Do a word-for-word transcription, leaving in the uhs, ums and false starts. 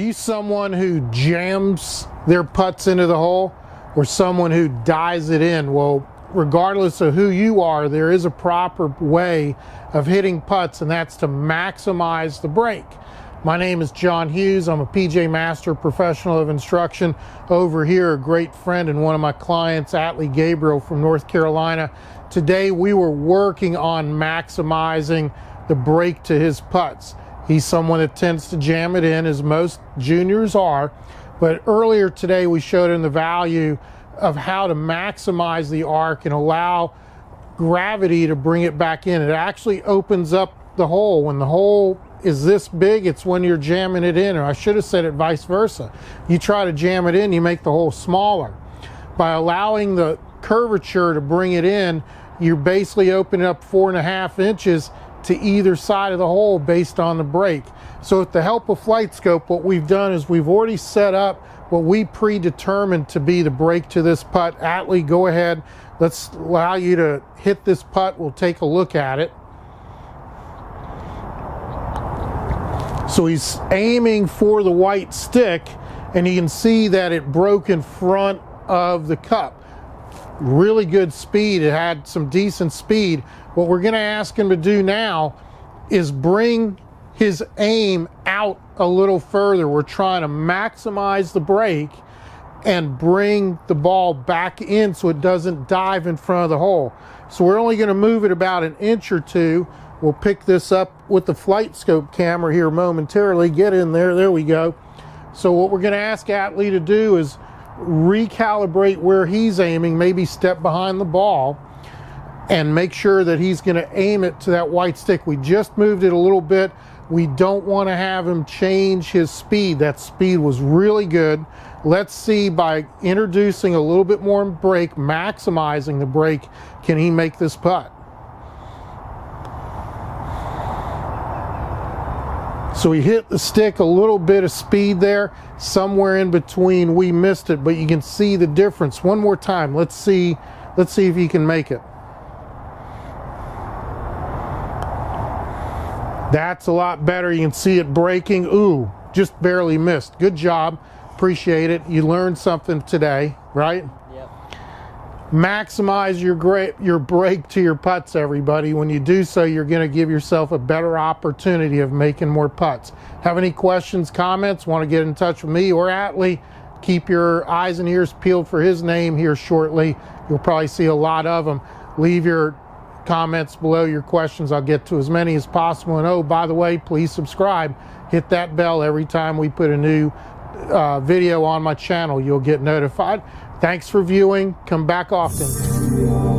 you someone who jams their putts into the hole or someone who dies it in? Well, regardless of who you are, there is a proper way of hitting putts, and that's to maximize the break. My name is John Hughes. I'm a P G A Master Professional of Instruction. Over here, a great friend and one of my clients, Atley Gabriel from North Carolina. Today, we were working on maximizing the break to his putts. He's someone that tends to jam it in, as most juniors are. But earlier today, we showed him the value of how to maximize the arc and allow gravity to bring it back in. It actually opens up the hole. When the hole is this big, it's when you're jamming it in, or I should have said it vice versa. You try to jam it in, you make the hole smaller. By allowing the curvature to bring it in, you're basically opening up four and a half inches to either side of the hole based on the break. So with the help of FlightScope, what we've done is we've already set up what we predetermined to be the break to this putt. Atley, go ahead. Let's allow you to hit this putt. We'll take a look at it. So he's aiming for the white stick, and you can see that it broke in front of the cup. Really good speed. It had some decent speed. What we're going to ask him to do now is bring his aim out a little further. We're trying to maximize the break and bring the ball back in so it doesn't dive in front of the hole. So we're only going to move it about an inch or two. We'll pick this up with the FlightScope camera here momentarily. Get in there. There we go. So what we're going to ask Atley to do is recalibrate where he's aiming, maybe step behind the ball, and make sure that he's going to aim it to that white stick. We just moved it a little bit. We don't want to have him change his speed. That speed was really good. Let's see, by introducing a little bit more break, maximizing the break, can he make this putt? So he hit the stick, a little bit of speed there, somewhere in between. We missed it, but you can see the difference. One more time, let's see, let's see if he can make it. That's a lot better. You can see it breaking. Ooh, just barely missed. Good job, appreciate it. You learned something today, right? Yep. Maximize your great your break to your putts, everybody. When you do so, you're going to give yourself a better opportunity of making more putts. Have any questions, comments, want to get in touch with me or Atley, keep your eyes and ears peeled for his name here shortly. You'll probably see a lot of them. Leave your comments below, your questions. I'll get to as many as possible. And oh, by the way, please subscribe. Hit that bell every time we put a new uh, video on my channel. You'll get notified. Thanks for viewing. Come back often.